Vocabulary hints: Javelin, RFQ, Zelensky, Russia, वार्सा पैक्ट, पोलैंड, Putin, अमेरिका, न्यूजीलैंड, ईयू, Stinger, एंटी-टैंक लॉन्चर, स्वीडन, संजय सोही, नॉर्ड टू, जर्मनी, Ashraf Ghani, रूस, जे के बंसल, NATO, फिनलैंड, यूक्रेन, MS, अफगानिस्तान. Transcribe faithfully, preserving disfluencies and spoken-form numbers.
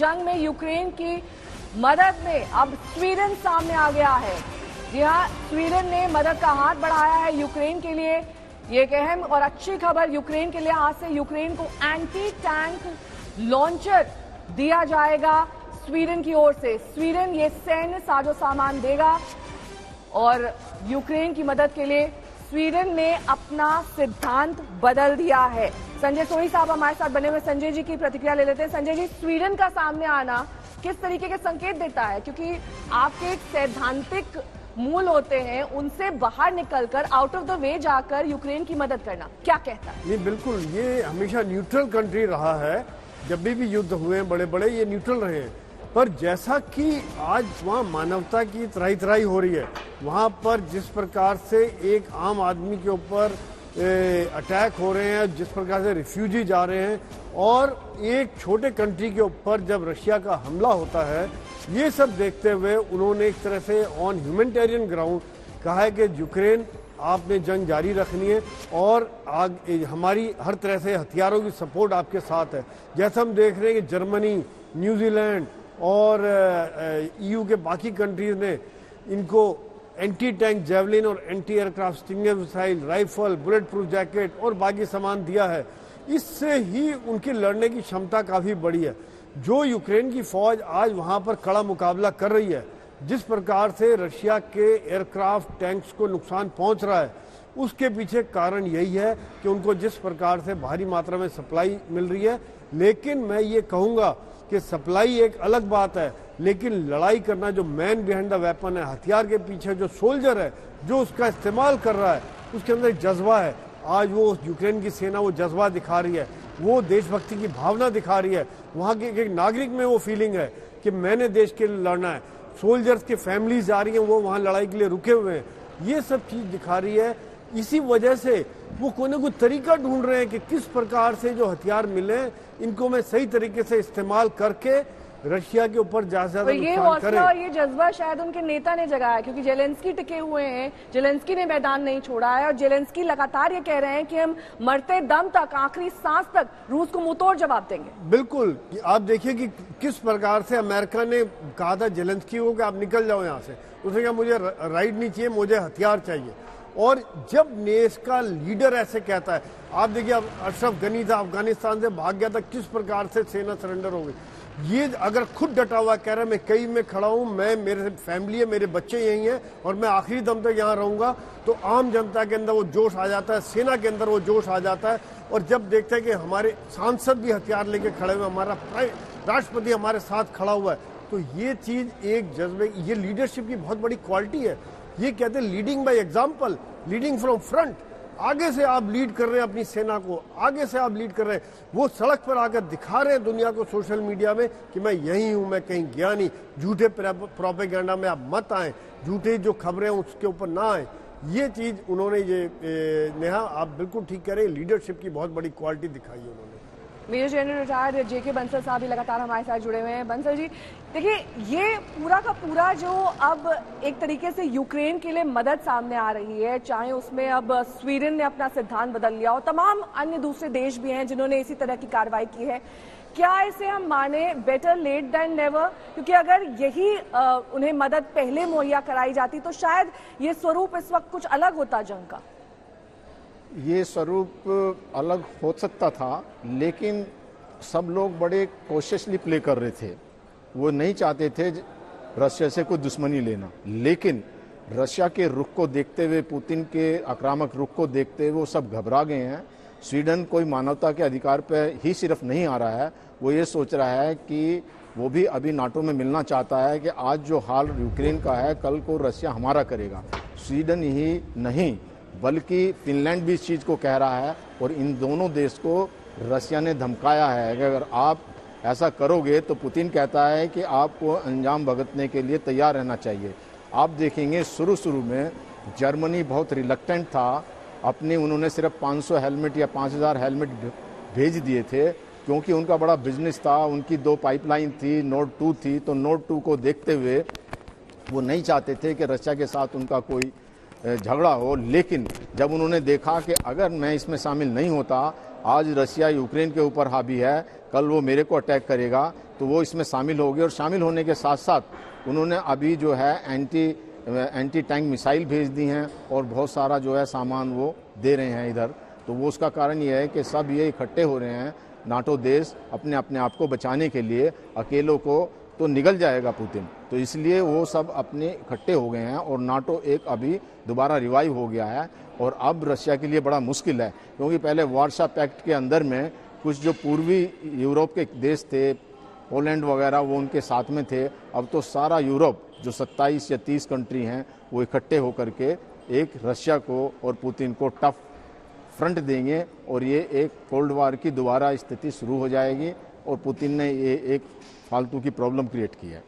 जंग में यूक्रेन की मदद में अब स्वीडन सामने आ गया है। जी हाँ, स्वीडन ने मदद का हाथ बढ़ाया है यूक्रेन के लिए। ये एक अहम और अच्छी खबर यूक्रेन के लिए, आज से यूक्रेन को एंटी टैंक लॉन्चर दिया जाएगा स्वीडन की ओर से। स्वीडन ये सैन्य साजो सामान देगा और यूक्रेन की मदद के लिए स्वीडन ने अपना सिद्धांत बदल दिया है। संजय सोही साहब हमारे साथ बने हुए, संजय जी की प्रतिक्रिया ले लेते हैं। संजय जी, स्वीडन का सामने आना किस तरीके के संकेत देता है, क्योंकि आपके एक सैद्धांतिक मूल होते हैं, उनसे बाहर निकलकर आउट ऑफ द वे जाकर यूक्रेन की मदद करना क्या कहता है? ये बिल्कुल, ये हमेशा न्यूट्रल कंट्री रहा है। जब भी भी युद्ध हुए हैं बड़े बड़े, ये न्यूट्रल रहे हैं। पर जैसा कि आज वहाँ मानवता की तराई तराई हो रही है, वहाँ पर जिस प्रकार से एक आम आदमी के ऊपर अटैक हो रहे हैं, जिस प्रकार से रिफ्यूजी जा रहे हैं, और एक छोटे कंट्री के ऊपर जब रशिया का हमला होता है, ये सब देखते हुए उन्होंने एक तरह से ऑन ह्यूमैनिटेरियन ग्राउंड कहा है कि यूक्रेन आपने जंग जारी रखनी है और आग हमारी हर तरह से हथियारों की सपोर्ट आपके साथ है। जैसा हम देख रहे हैं कि जर्मनी, न्यूजीलैंड और ईयू के बाकी कंट्रीज ने इनको एंटी टैंक जेवलिन और anti aircraft stinger missile, rifle, bullet proof jacket और बाकी सामान दिया है। इससे ही उनकी लड़ने की क्षमता काफ़ी बड़ी है। जो यूक्रेन की फौज आज वहाँ पर कड़ा मुकाबला कर रही है, जिस प्रकार से रशिया के एयरक्राफ्ट टैंक्स को नुकसान पहुंच रहा है, उसके पीछे कारण यही है कि उनको जिस प्रकार से भारी मात्रा में सप्लाई मिल रही है। लेकिन मैं ये कहूँगा कि सप्लाई एक अलग बात है, लेकिन लड़ाई करना, जो मैन बिहाइंड द वेपन है, हथियार के पीछे जो सोल्जर है, जो उसका इस्तेमाल कर रहा है, उसके अंदर एक जज्बा है। आज वो यूक्रेन की सेना वो जज्बा दिखा रही है, वो देशभक्ति की भावना दिखा रही है। वहाँ के एक नागरिक में वो फीलिंग है कि मैंने देश के लिए लड़ना है। सोल्जर्स के फैमिलीज आ रही हैं, वो वहाँ लड़ाई के लिए रुके हुए हैं। ये सब चीज़ दिखा रही है। इसी वजह से वो कोई ना कोई तरीका ढूंढ रहे हैं कि किस प्रकार से जो हथियार मिले इनको मैं सही तरीके से इस्तेमाल करके रशिया के ऊपर ज्यादा से ज्यादा नुकसान करें। और ये जज्बा शायद उनके नेता ने जगाया, क्योंकि जेलेंस्की टिके हुए हैं, जेलेंस्की ने मैदान नहीं छोड़ा है और जेलेंस्की लगातार ये कह रहे हैं कि हम मरते दम तक, आखिरी सांस तक रूस को मुंहतोड़ जवाब देंगे। बिल्कुल, आप देखिए कि किस प्रकार से अमेरिका ने कहा था जेलेंस्की को कि आप निकल जाओ यहाँ से। उसने कहा मुझे राइड नहीं चाहिए, मुझे हथियार चाहिए। और जब देश का लीडर ऐसे कहता है, आप देखिए, अब अशरफ गनी था, अफगानिस्तान से भाग गया था, किस प्रकार से सेना सरेंडर हो गई। ये अगर खुद डटा हुआ कह रहा है मैं कई में खड़ा हूँ, मैं, मेरे फैमिली है, मेरे बच्चे यहीं हैं और मैं आखिरी दम तक यहाँ रहूँगा, तो आम जनता के अंदर वो जोश आ जाता है, सेना के अंदर वो जोश आ जाता है। और जब देखते हैं कि हमारे सांसद भी हथियार लेके खड़े हुए, हमारा राष्ट्रपति हमारे साथ खड़ा हुआ है, तो ये चीज़ एक जज्बे, ये लीडरशिप की बहुत बड़ी क्वालिटी है। ये कहते हैं leading by example, leading from front. आगे से आप लीड कर रहे हैं अपनी सेना को, आगे से आप लीड कर रहे हैं। वो सड़क पर आकर दिखा रहे हैं दुनिया को, सोशल मीडिया में, कि मैं यहीं हूँ, मैं कहीं गया नहीं। झूठे प्रोपेगेंडा में आप मत आए, झूठे जो खबरें हैं उसके ऊपर ना आए। ये चीज़ उन्होंने, ये नेहा आप बिल्कुल ठीक कह रहे हैं, लीडरशिप की बहुत बड़ी क्वालिटी दिखाई है उन्होंने। मेजर जनरल रिटायर्ड जे के बंसल साहब भी लगातार हमारे साथ जुड़े हुए हैं। बंसल जी, देखिए, ये पूरा का पूरा जो अब एक तरीके से यूक्रेन के लिए मदद सामने आ रही है, चाहे उसमें अब स्वीडन ने अपना सिद्धांत बदल लिया और तमाम अन्य दूसरे देश भी हैं जिन्होंने इसी तरह की कार्रवाई की है, क्या इसे हम माने बेटर लेट देन नेवर? क्योंकि अगर यही आ, उन्हें मदद पहले मुहैया कराई जाती तो शायद ये स्वरूप इस वक्त कुछ अलग होता जंग का। ये स्वरूप अलग हो सकता था, लेकिन सब लोग बड़े कॉशियसली प्ले कर रहे थे। वो नहीं चाहते थे रशिया से कोई दुश्मनी लेना, लेकिन रशिया के रुख को देखते हुए, पुतिन के आक्रामक रुख को देखते हुए वो सब घबरा गए हैं। स्वीडन कोई मानवता के अधिकार पर ही सिर्फ नहीं आ रहा है, वो ये सोच रहा है कि वो भी अभी नाटो में मिलना चाहता है कि आज जो हाल यूक्रेन का है, कल को रशिया हमारा करेगा। स्वीडन ही नहीं बल्कि फिनलैंड भी इस चीज़ को कह रहा है, और इन दोनों देश को रशिया ने धमकाया है कि अगर आप ऐसा करोगे तो पुतिन कहता है कि आपको अंजाम भुगतने के लिए तैयार रहना चाहिए। आप देखेंगे शुरू शुरू में जर्मनी बहुत रिलक्टेंट था, अपने उन्होंने सिर्फ पाँच सौ हेलमेट या पाँच हज़ार हेलमेट भेज दिए थे, क्योंकि उनका बड़ा बिजनेस था, उनकी दो पाइपलाइन थी, नॉर्ड टू थी, तो नॉर्ड टू को देखते हुए वो नहीं चाहते थे कि रशिया के साथ उनका कोई झगड़ा हो। लेकिन जब उन्होंने देखा कि अगर मैं इसमें शामिल नहीं होता आज रशिया यूक्रेन के ऊपर हावी है, कल वो मेरे को अटैक करेगा, तो वो इसमें शामिल होगी। और शामिल होने के साथ साथ उन्होंने अभी जो है एंटी एंटी टैंक मिसाइल भेज दी हैं और बहुत सारा जो है सामान वो दे रहे हैं इधर। तो वो उसका कारण ये है कि सब ये इकट्ठे हो रहे हैं नाटो देश अपने अपने आप को बचाने के लिए। अकेलों को तो निगल जाएगा पुतिन, तो इसलिए वो सब अपने इकट्ठे हो गए हैं और नाटो एक अभी दोबारा रिवाइव हो गया है। और अब रशिया के लिए बड़ा मुश्किल है, क्योंकि पहले वार्सा पैक्ट के अंदर में कुछ जो पूर्वी यूरोप के देश थे, पोलैंड वगैरह, वो उनके साथ में थे। अब तो सारा यूरोप जो सत्ताईस या तीस कंट्री हैं वो इकट्ठे होकर के एक रशिया को और पुतिन को टफ फ्रंट देंगे और ये एक कोल्ड वार की दोबारा स्थिति शुरू हो जाएगी। और पुतिन ने ये एक फालतू की प्रॉब्लम क्रिएट की है।